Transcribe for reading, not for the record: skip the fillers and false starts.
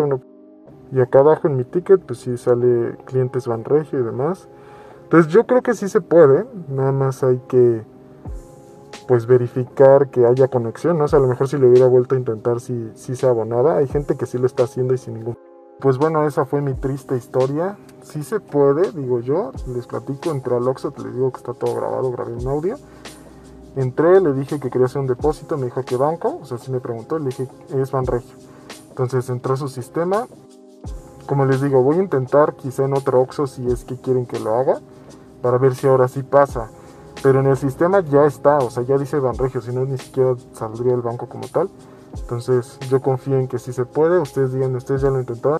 uno. Y acá abajo en mi ticket pues sí sale clientes Banregio y demás. Entonces yo creo que sí se puede, nada más hay que pues verificar que haya conexión, ¿no? O sea, a lo mejor si lo hubiera vuelto a intentar sí se abonaba. Hay gente que sí lo está haciendo y sin ningún... Pues bueno, esa fue mi triste historia. Sí se puede, digo yo, les platico, entré al Oxxo, te les digo que está todo grabado, grabé un audio. Entré, le dije que quería hacer un depósito, me dijo que banco, o sea, sí me preguntó, le dije es Banregio. Entonces entró a su sistema. Como les digo, voy a intentar quizá en otro Oxxo si es que quieren que lo haga, para ver si ahora sí pasa. Pero en el sistema ya está, o sea, ya dice Banregio, si no ni siquiera saldría el banco como tal. Entonces yo confío en que sí se puede, ustedes digan, ustedes ya lo intentaron.